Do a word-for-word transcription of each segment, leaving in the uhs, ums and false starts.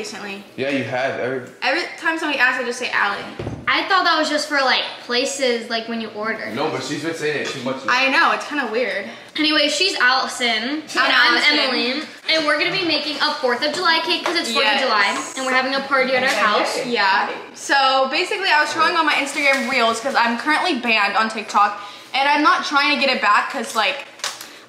recently. Yeah, you have. Every, Every time somebody asks, I just say Allie. I thought that was just for like places, like when you order. No, but she's been saying it too much. I know, it's kind of weird. Anyway, she's Allison, she's and Allison. I'm Emily, and we're gonna be making a fourth of July cake because it's yes. fourth of July, and we're having a party at our house. Yeah, so basically I was showing on my Instagram Reels because I'm currently banned on TikTok, and I'm not trying to get it back because like,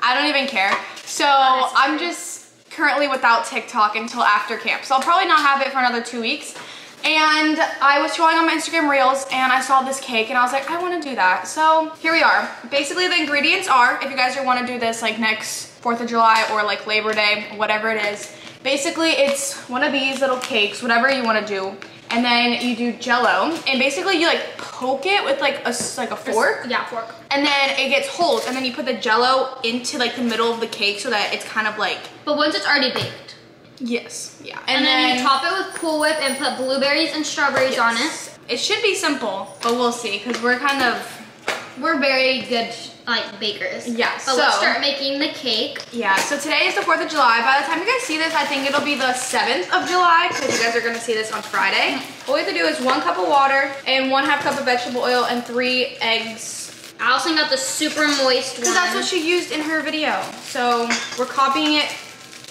I don't even care. So Honestly. I'm just currently without TikTok until after camp. So I'll probably not have it for another two weeks. And I was scrolling on my Instagram Reels and I saw this cake and I was like, I want to do that. So here we are. Basically the ingredients are, if you guys want to do this like next fourth of July or like Labor Day, whatever it is. Basically it's one of these little cakes, whatever you want to do. And then you do Jello, and basically you like poke it with like a like a fork. Yeah, fork. And then it gets holes, and then you put the Jello into like the middle of the cake so that it's kind of like. But once it's already baked. Yes. Yeah. And, and then, then you top it with Cool Whip and put blueberries and strawberries yes. on it. It should be simple, but we'll see because we're kind of. We're very good like bakers. Yeah. But so, let's start making the cake. Yeah. So today is the fourth of July. By the time you guys see this, I think it'll be the seventh of July because you guys are going to see this on Friday. All you have to do is one cup of water and one half cup of vegetable oil and three eggs. I also got the super moist one. Because that's what she used in her video. So we're copying it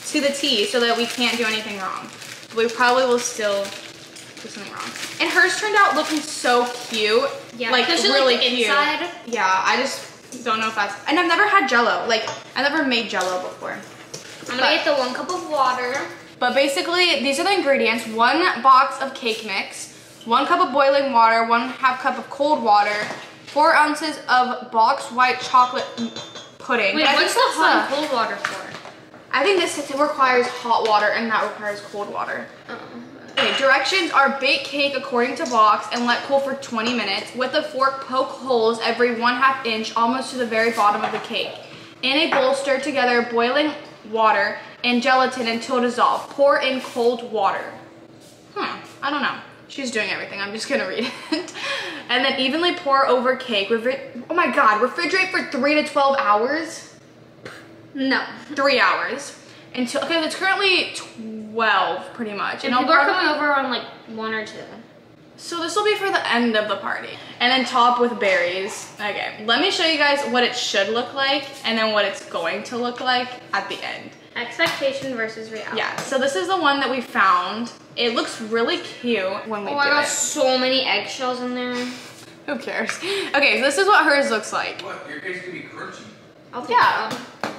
to the T so that we can't do anything wrong. We probably will still... something wrong. And hers turned out looking so cute. Yeah, like really like, cute. Inside. Yeah, I just don't know if that's. And I've never had Jello. Like I never made Jello before. I'm gonna get the one cup of water. But basically, these are the ingredients: one box of cake mix, one cup of boiling water, one half cup of cold water, four ounces of boxed white chocolate pudding. Wait, what's the hot and cold water for? I think this requires hot water, and that requires cold water. Uh-uh. Okay, directions are bake cake according to box and let cool for twenty minutes. With a fork, poke holes every one half inch almost to the very bottom of the cake. In a bowl, stir together boiling water and gelatin until dissolved. Pour in cold water. Hmm, I don't know. She's doing everything. I'm just gonna read it. And then evenly pour over cake. Refri- oh my god, refrigerate for three to twelve hours? No. Three hours. Until, okay, it's currently twelve pretty much. And people are coming over on like one or two. So this will be for the end of the party. And then top with berries. Okay, let me show you guys what it should look like and then what it's going to look like at the end. Expectation versus reality. Yeah, so this is the one that we found. It looks really cute when we do it. Oh, I got so many eggshells in there. Who cares? Okay, so this is what hers looks like. What? Your case could be crunchy. I'll take that out.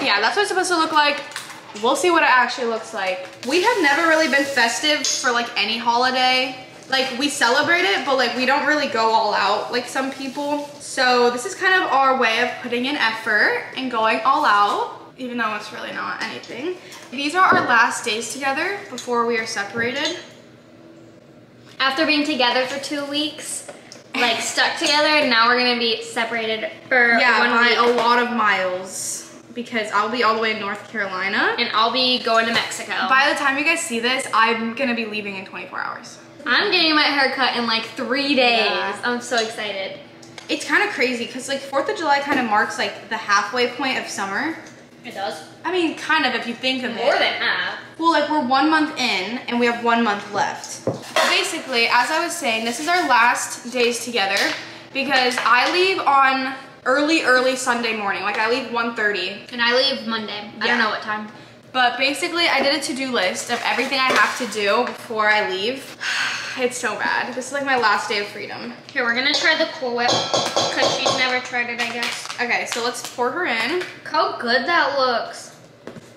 Yeah, that's what it's supposed to look like. We'll see what it actually looks like. We have never really been festive for like any holiday. Like we celebrate it, but like we don't really go all out like some people. So this is kind of our way of putting in effort and going all out, even though it's really not anything. These are our last days together before we are separated. After being together for two weeks, like stuck together, and now we're gonna be separated for yeah, one by week. A lot of miles. Because I'll be all the way in North Carolina. And I'll be going to Mexico. By the time you guys see this, I'm gonna be leaving in twenty-four hours. I'm getting my hair cut in like three days. Yeah. I'm so excited. It's kind of crazy because like fourth of July kind of marks like the halfway point of summer. It does. I mean, kind of if you think of it. More than half. Well, like we're one month in and we have one month left. Basically, as I was saying, this is our last days together because I leave on early early Sunday morning. Like I leave one thirty and I leave Monday. Yeah. I don't know what time, but basically I did a to-do list of everything I have to do before I leave. It's so bad. This is like my last day of freedom. Here, we're gonna try the Cool Whip because she's never tried it, I guess. Okay, so let's pour her in. Look how good that looks.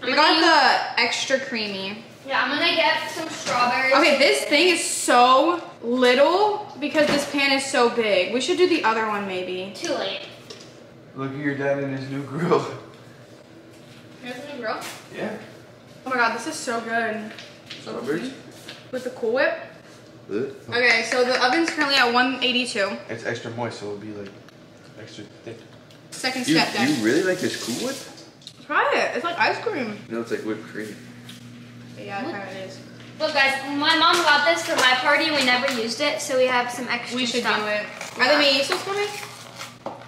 I'm we got use... the extra creamy. Yeah, I'm gonna get some strawberries. Okay, this thing is so little because this pan is so big. We should do the other one maybe. Too late. Look at your dad and his new grill. Here's the new grill? Yeah. Oh my god, this is so good. Strawberries? With the Cool Whip? Ugh. Okay, so the oven's currently at one eighty-two. It's extra moist, so it'll be like extra thick. Second step you, down. Do you really like this Cool Whip? Try it. It's like ice cream. No, it's like whipped cream. But yeah, it kind of is. Look guys, my mom got this for my party and we never used it, so we have some extra stuff. We should stuff. do it. Yeah. Are they making this one? I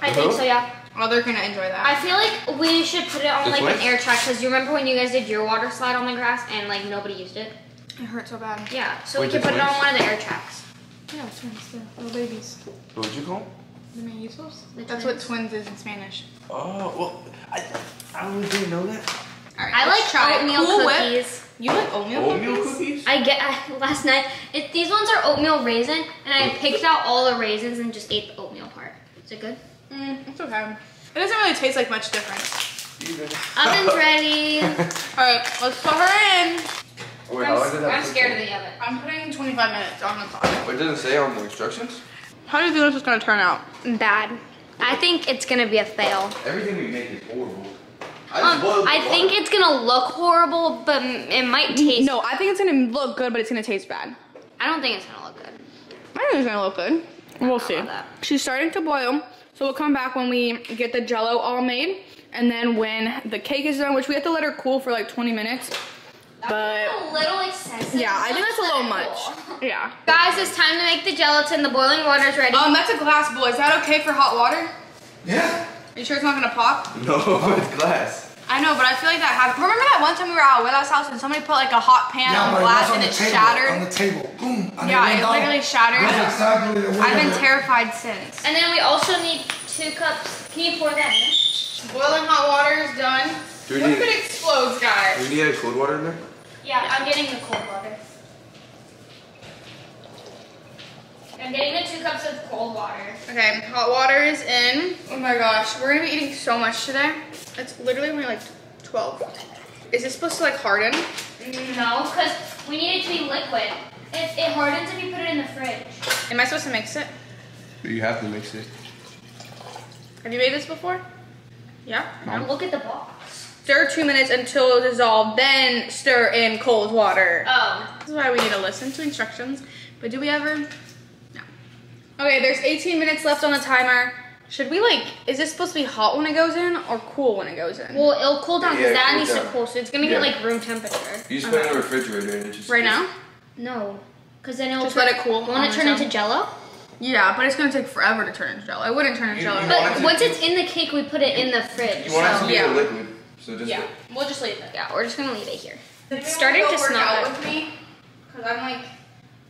uh-huh. think so, yeah. Oh, they're gonna enjoy that. I feel like we should put it on this like way? an air track because you remember when you guys did your water slide on the grass and like nobody used it? It hurts so bad. Yeah, so Wait, we can put it on one of the air tracks. Yeah, twins, they're little babies. What would you call them? The mangusos? The That's twins. what twins is in Spanish. Oh, well, I, I don't really know that. All right, I like try oatmeal cool cookies. Whip. You like oatmeal, oatmeal cookies? cookies? I get I, last night. It, these ones are oatmeal raisin, and I picked out all the raisins and just ate the oatmeal part. Is it good? Mm, it's okay. It doesn't really taste like much difference. Oven's ready. All right, let's put her in. Oh, wait, I'm, how that I'm scared of the oven. I'm putting twenty-five minutes on the clock. What does it say on the instructions? How do you think this is gonna turn out? Bad. I think it's gonna be a fail. Everything we make is horrible. I, um, I think it's gonna look horrible, but it might taste. No, I think it's gonna look good, but it's gonna taste bad. I don't think it's gonna look good. I think it's gonna look good. We'll see. She's starting to boil, so we'll come back when we get the jello all made, and then when the cake is done, which we have to let her cool for like twenty minutes. But a little excessive. Yeah, I think that's a little much. Yeah. Guys, it's time to make the gelatin. The boiling water's ready. Um, that's a glass bowl. Is that okay for hot water? Yeah. Are you sure it's not gonna pop? No, it's glass. I know, but I feel like that happened. Remember that one time we were at Abuela's house and somebody put like a hot pan yeah, on glass on and it table, shattered? On the table, boom. On yeah, it down. literally shattered. That's exactly the I've been terrified since. And then we also need two cups. Can you pour that in? Boiling hot water is done. Do we what need, if it explodes, guys? Do we need a cold water in there? Yeah, I'm getting the cold water. I'm getting the two cups of cold water. Okay, hot water is in. Oh my gosh, we're gonna be eating so much today. It's literally only like twelve. Is this supposed to like harden? No, because we need it to be liquid. It, it hardens if you put it in the fridge. Am I supposed to mix it? You have to mix it. Have you made this before? Yeah. No. Look at the box. Stir two minutes until dissolved, then stir in cold water. Oh. This is why we need to listen to instructions. But do we ever? Okay, there's eighteen minutes left on the timer. Should we like, is this supposed to be hot when it goes in or cool when it goes in? Well, it'll cool down because yeah, that needs down. to cool, so it's gonna yeah. get like room temperature. You just okay. put it in the refrigerator and it just- Right now? No, because then it'll- Just turn, let it cool. Won't it turn into jello? Yeah, but it's gonna take forever to turn into jello. It wouldn't turn into you, jello. You but once it's in the cake, we put it in the fridge. You want so. it to be yeah. liquid, so just- Yeah, go. we'll just leave it. Yeah, we're just gonna leave it here. It's starting to smell out with me, because I'm like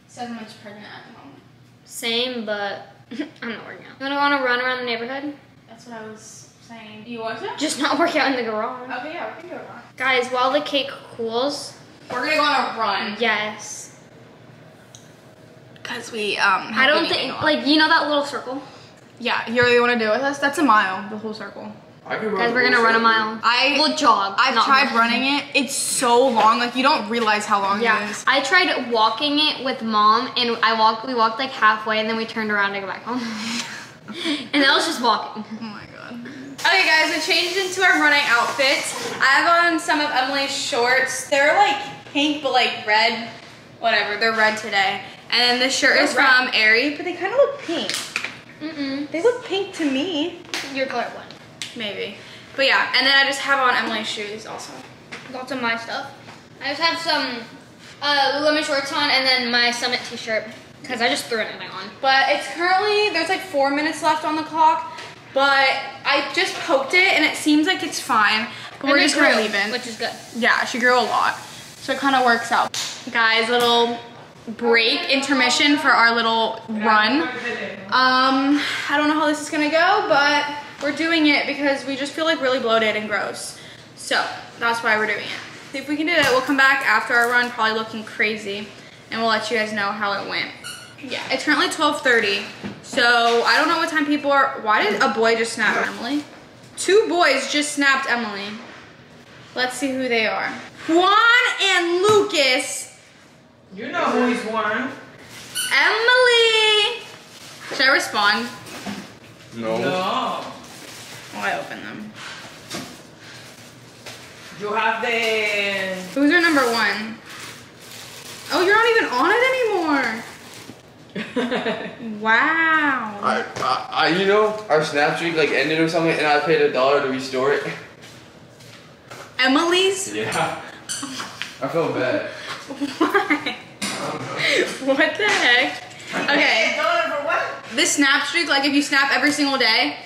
seven months pregnant at the moment. Same, but I'm not working out. You wanna wanna run around the neighborhood? That's what I was saying. Do you want to? Just not work out in the garage. Okay, yeah, we can go run. Guys, while the cake cools, we're gonna go on a run. Yes. Cause we um. I don't think like you know that little circle. Yeah, you really want to do it with us? That's a mile, the whole circle. I can run Guys, we're gonna circle. run a mile. I will jog. I've tried much. running it. It's so long, like you don't realize how long yeah. it is. I tried walking it with mom, and I walked. We walked like halfway, and then we turned around to go back home. And that was just walking. Oh my god. Okay, guys, we changed into our running outfits. I have on some of Emily's shorts. They're like pink, but like red, whatever. They're red today. And then this shirt they're is red. from Aerie, but they kind of look pink. Mm-mm. They look pink to me. Your color one. Maybe, but yeah, and then I just have on Emily's shoes also. Lots of my stuff. I just have some uh, Lululemon shorts on and then my Summit t-shirt because I just threw it in my on. But it's currently, there's like four minutes left on the clock, but I just poked it and it seems like it's fine. But and we're just gonna leave it. Which is good. Yeah, she grew a lot. So it kind of works out. Guys, little break, intermission for our little run. Um, I don't know how this is gonna go, but we're doing it because we just feel like really bloated and gross. So that's why we're doing it. If we can do it, we'll come back after our run, probably looking crazy, and we'll let you guys know how it went. Yeah, it's currently twelve thirty. So I don't know what time people are. Why did a boy just snap Emily? Two boys just snapped Emily. Let's see who they are. Juan and Lucas. You know who he's Juan. Emily. Should I respond? No. No. Oh, I open them. You have the... Who's your number one? Oh, you're not even on it anymore. Wow. I, I, I, you know, our Snapchat like ended or something, and I paid a dollar to restore it. Emily's? Yeah. I feel bad. Why? What the heck? Okay. A dollar for what? This Snap streak, like if you snap every single day,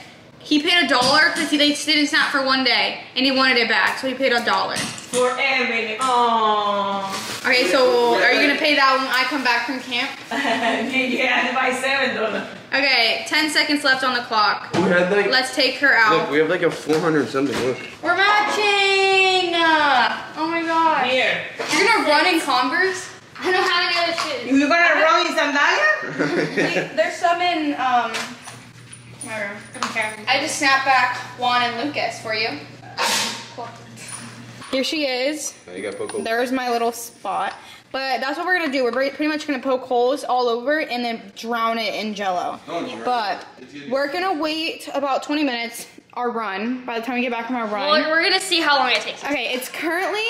He paid a dollar because he didn't snap for one day and he wanted it back, so he paid a dollar. For animating. Aww. Okay, so are you gonna pay that when I come back from camp? Yeah, by seven dollars. Okay, ten seconds left on the clock. We had like, let's take her out. Look, we have like a four hundred something. Look. We're matching. Oh my gosh. Here. You're gonna run in Converse? I don't have any other shoes. You gonna run in sandals? There's some in um. My room. Okay. I just snapped back Juan and Lucas for you. Cool. Here she is. Now you got poke holes. There's my little spot. But that's what we're gonna do. We're pretty much gonna poke holes all over and then drown it in Jello. No, but right. We're gonna wait about twenty minutes. Our run. By the time we get back from our run, well, we're gonna see how long it takes. Okay, it's currently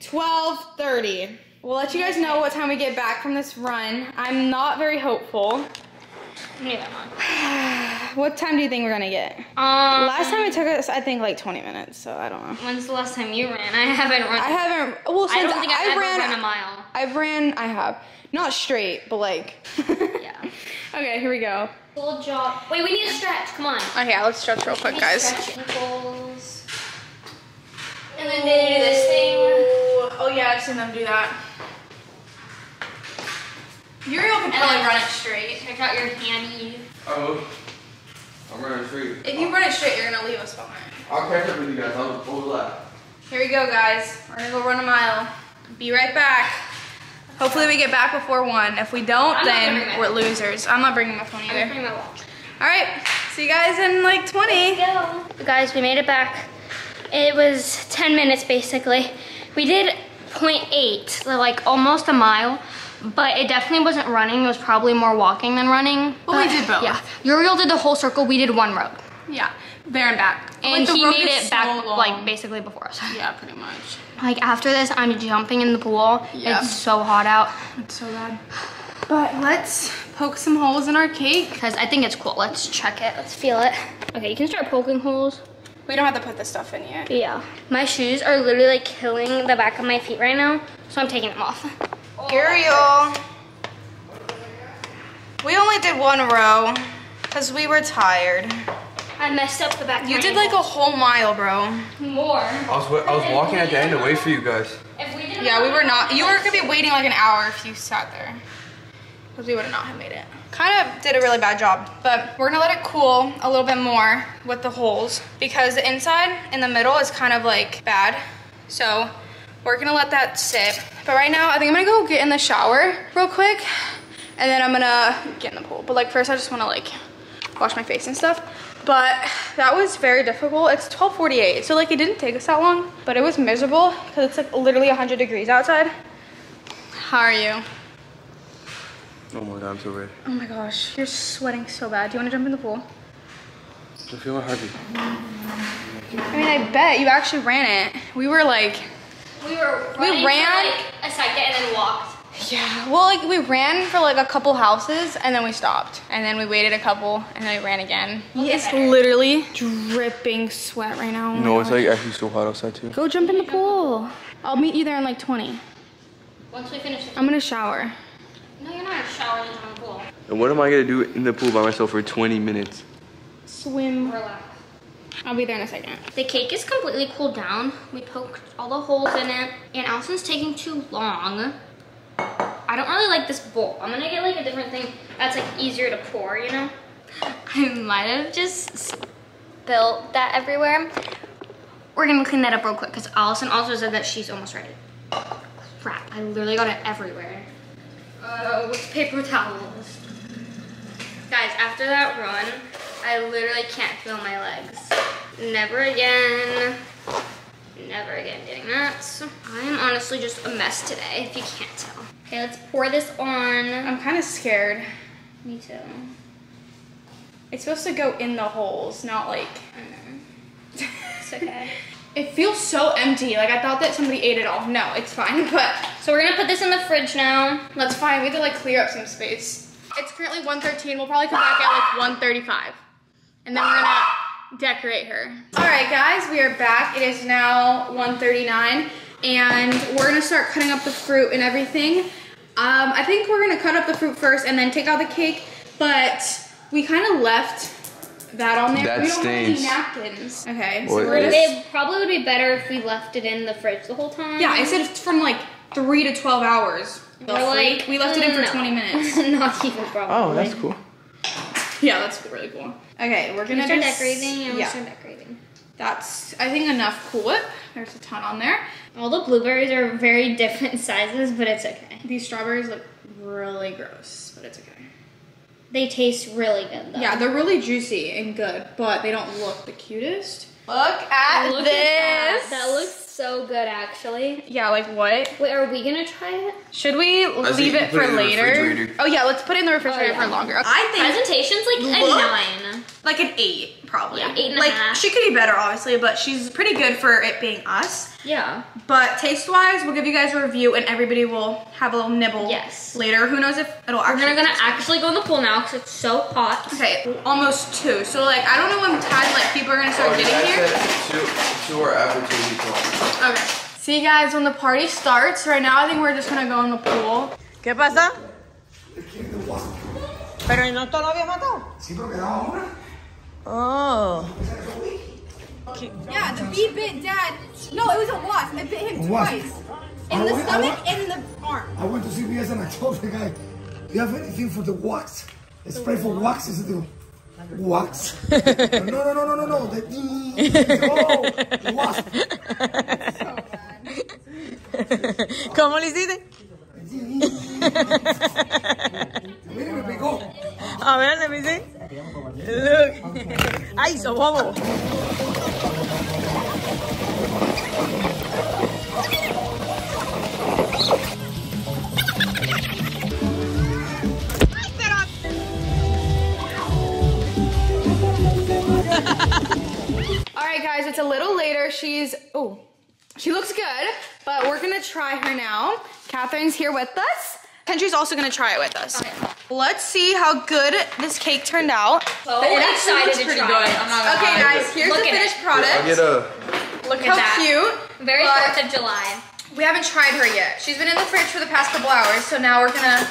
twelve thirty. We'll let you guys know what time we get back from this run. I'm not very hopeful. Neither am I. What time do you think we're gonna get? Um, Last time it took us, I think, like twenty minutes, so I don't know. When's the last time you ran? I haven't run. I haven't, well, since I don't think I've ran, ran a mile. I've ran, I have. Not straight, but like. Yeah. Okay, here we go. Full job. Wait, we need to stretch, come on. Okay, let's stretch real quick, guys. Stretch ankles. And then they do this thing. Oh yeah, I've seen them do that. Uriel can probably run it straight. Check out your handy. Oh, I'm running straight. If you run it straight, you're gonna leave us behind. I'll catch up with you guys. I'll overlap. Here we go, guys. We're gonna go run a mile. Be right back. Hopefully we get back before one. If we don't, then we're losers. I'm not bringing my phone either. I'm bringing my watch. All right. See you guys in like twenty. Let's go. Guys, we made it back. It was ten minutes basically. We did zero point eight, so like almost a mile. But it definitely wasn't running. It was probably more walking than running. Well, but we did both. Yeah, Uriel did the whole circle. We did one road. Yeah, there and back. And like he made it so back, long. Like basically before us. Yeah, pretty much. Like after this, I'm jumping in the pool. Yeah. It's so hot out. It's so bad. But let's poke some holes in our cake. Because I think it's cool. Let's check it. Let's feel it. Okay, you can start poking holes. We don't have to put this stuff in yet. Yeah. My shoes are literally like killing the back of my feet right now. So I'm taking them off. Uriel, we only did one row because we were tired. I messed up the back. You did like a whole mile, bro. More. I was, I was walking at the end to wait for you guys. If we did yeah, we were not. You were gonna be waiting like an hour if you sat there, because we would not have made it. Kind of did a really bad job, but we're gonna let it cool a little bit more with the holes because the inside in the middle is kind of like bad, so. We're gonna let that sit. But right now, I think I'm gonna go get in the shower real quick. And then I'm gonna get in the pool. But like first I just wanna like wash my face and stuff. But that was very difficult. It's twelve forty-eight, so like it didn't take us that long. But it was miserable because it's like literally one hundred degrees outside. How are you? Oh my God, I'm so red. Oh my gosh, you're sweating so bad. Do you wanna jump in the pool? I feel my heartbeat. I mean, I bet you actually ran it. We were like, We were running we ran, for like a second and then walked. Yeah, well like we ran for like a couple houses and then we stopped. And then we waited a couple and then we ran again. We'll he is literally dripping sweat right now. No, oh it's gosh. Like actually so hot outside too. Go jump in the pool. I'll meet you there in like twenty. Once we finish the I'm gonna shower. No, you're not showering in the pool. And what am I gonna do in the pool by myself for twenty minutes? Swim. Relax. I'll be there in a second. The cake is completely cooled down. We poked all the holes in it. And Allison's taking too long. I don't really like this bowl. I'm gonna get like a different thing that's like easier to pour, you know? I might have just spilled that everywhere. We're gonna clean that up real quick because Allison also said that she's almost ready. Crap, I literally got it everywhere. Uh, with paper towels. Guys, after that run, I literally can't feel my legs. Never again. Never again doing that. So I'm honestly just a mess today, if you can't tell. Okay, let's pour this on. I'm kind of scared. Me too. It's supposed to go in the holes, not like. I know. It's okay. It feels so empty. Like I thought that somebody ate it all. No, it's fine. But so we're gonna put this in the fridge now. That's fine. We have to like clear up some space. It's currently one thirteen. We'll probably come back at like one thirty-five. And then we're gonna decorate her. All right, guys, we are back. It is now one thirty-nine. And we're gonna start cutting up the fruit and everything. Um, I think we're gonna cut up the fruit first and then take out the cake. But we kind of left that on there. That we don't stinks. have any napkins. Okay. So we're gonna it probably would be better if we left it in the fridge the whole time. Yeah, I said it's from like three to twelve hours. We're like we left it in for no. twenty minutes. Not even probably. Oh, that's cool. Yeah, that's really cool. Okay, we're gonna start decorating and yeah. we start decorating. That's, I think, enough Cool Whip. There's a ton on there. All the blueberries are very different sizes, but it's okay. These strawberries look really gross, but it's okay. They taste really good, though. Yeah, they're really juicy and good, but they don't look the cutest. Look at look this! At that. that looks so good, actually. Yeah, like what? Wait, are we gonna try it? Should we I leave it for it later? Oh yeah, let's put it in the refrigerator oh, yeah. for longer. Okay. I think presentation's like a nine. Like an eight, probably. Yeah, eight and like, a half. She could be better, obviously, but she's pretty good for it being us. Yeah. But taste-wise, we'll give you guys a review, and everybody will have a little nibble yes. later. Who knows if it'll actually... We're gonna, gonna actually go in the pool now, because it's so hot. Okay, almost two. So, like, I don't know when time, like, people are gonna start oh, getting yeah, here. Two, two or after two, two. Okay. See, guys, when the party starts, right now, I think we're just gonna go in the pool. ¿Qué pasa? ¿Pero no te lo habías matado? Sí, pero me daba una. Oh. Yeah, the bee bit dad. No, it was a wasp. I bit him twice. In the stomach and in the arm. I went to C B S and I told the guy, do you have anything for the wax? A spray for wax? Is it the wax? No, no, no, no, no, no. The, oh, the wasp. ¿Cómo le hiciste? A ver, let me see. Look. Ay, so bobo. All right, guys, it's a little later. She's, oh, she looks good, but we're gonna try her now. Catherine's here with us. Kendri's also gonna try it with us. Okay. Let's see how good this cake turned out. Oh, it actually looks pretty good. I'm not okay, lie. guys, here's Look the finished it. product. I'll get a... Look how at that. cute. Very Fourth of July. We haven't tried her yet. She's been in the fridge for the past couple hours, so now we're gonna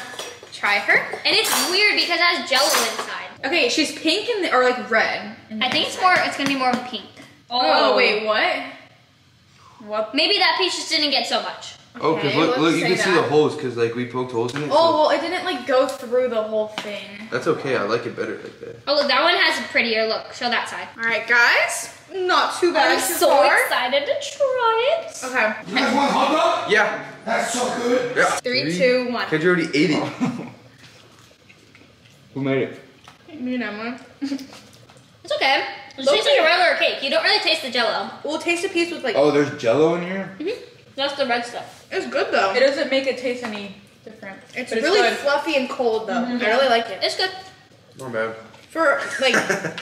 try her. And it's weird because it has jello inside. Okay, she's pink in the, or like red. I think it's more. It's gonna be more of a pink. Oh, oh wait, what? What? Maybe that piece just didn't get so much. Okay, oh, because look, look you can that. see the holes because like we poked holes in it. Oh, so. well, it didn't like go through the whole thing. That's okay. I like it better like that. Oh, look, that one has a prettier look. Show that side. All right, guys. Not too bad. I'm so far. excited to try it. Okay. You guys want hot dog? Yeah. That's so good. Yeah. Three, Three two, one. Because you already ate it. Who made it? Me and Emma. It's okay. It tastes like a regular cake. You don't really taste the jello. We'll taste a piece with like. Oh, there's jello in here? Mm-hmm. That's the red stuff. It's good though. It doesn't make it taste any different. It's, it's really good. fluffy and cold though. Mm-hmm. I really like it. It's good. Not bad. For like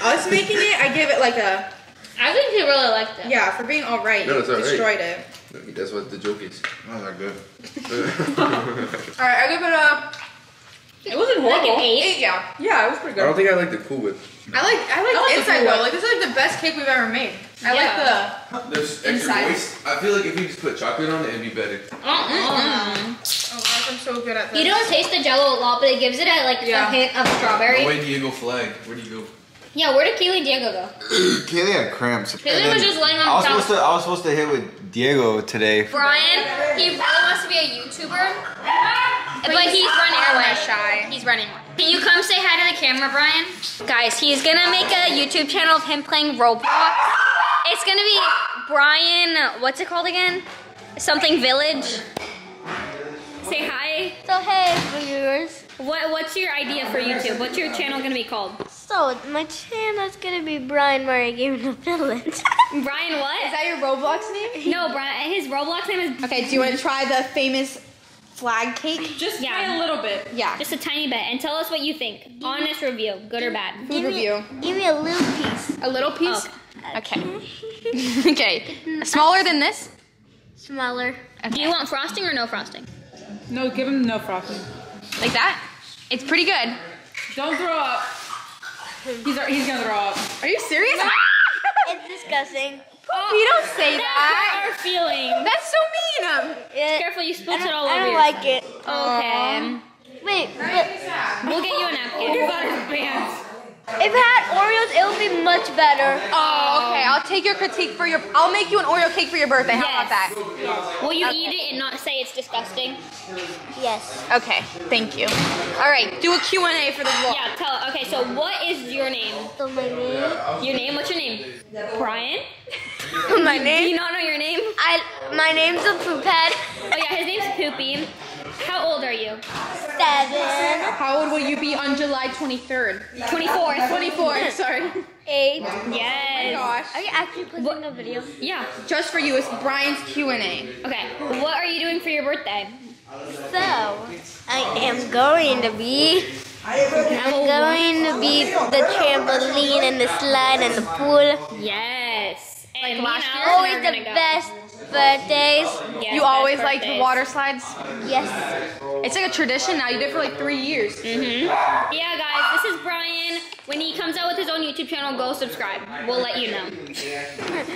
us making it, I give it like a. I think he really liked it. Yeah, for being all right, no, it's all destroyed right. it. That's what the joke is. Not that good. All right, I give it a. It wasn't horrible. Like an eight? eight, yeah. Yeah, it was pretty good. I don't think I like the Cool Whip. I like, I like I the inside though. Like this is like the best cake we've ever made. I yeah. like the There's extra inside. Moist. I feel like if you just put chocolate on it, it'd be better. Uh-uh. Oh gosh, I'm so good at this. You don't taste the jello a lot, but it gives it a, like yeah. a hint of strawberry. Where did Diego flag? Where do you go? Yeah, where did Kaylee and Diego go? Kaylee had cramps. Kaylee was just laying on the I was top. Supposed to, I was supposed to hit with Diego today. Brian, he really wants to be a YouTuber. But, but he's, he's running away. Shy. He's running away. Can you come say hi to the camera, Brian? Guys, he's gonna make a YouTube channel of him playing Roblox. It's gonna be Brian, what's it called again? Something Village. Say hi. So hey, viewers. What, what's your idea for YouTube? What's your channel gonna be called? So my channel's gonna be Brian Mario Gaming Village. Brian what? Is that your Roblox name? No, Brian, his Roblox name is... Okay, do you wanna try the famous... flag cake? Just yeah. a little bit. Yeah. Just a tiny bit. And tell us what you think. Give Honest me, review. Good or bad. Food review. Give me a little piece. A little piece? Oh. Okay. Okay. okay. Smaller than this? Smaller. Okay. Do you want frosting or no frosting? No, give him no frosting. Like that? It's pretty good. Don't throw up. He's, he's gonna throw up. Are you serious? It's disgusting. Oh, you don't say that's that. That's our feeling. That's so mean. It, Careful, you spilled it all over. I don't like it. Okay. Um, Wait. Right, but, we'll get you a napkin. If it had Oreos, it would be much better. Oh, okay. I'll take your critique for your... I'll make you an Oreo cake for your birthday. Yes. How about that? Yes. Will you okay. eat it and not say it's disgusting? Yes. Okay. Thank you. All right. Do a Q and A for the vlog. Yeah, tell... Okay, so what is your name? So my name... Your name? What's your name? Brian? My name? Do you not know your name? I... My name's a poophead. Oh, yeah. His name's Poopy. How old are you? Seven. How old will you be on July twenty-third? twenty-fourth. twenty-fourth, sorry. Eight. Yes. Oh my gosh. Are you actually putting a video? Yeah. Just for you, it's Brian's Q and A. Okay, what are you doing for your birthday? So, I am going to be... I'm going to be the trampoline and the slide and the pool. Yes. And like last year, always the go. best. Birthdays. Yes, you always like the water slides? Yes. It's like a tradition now. You did it for like three years. Mm-hmm. Yeah, guys, this is Brian. When he comes out with his own YouTube channel, go subscribe. We'll let you know.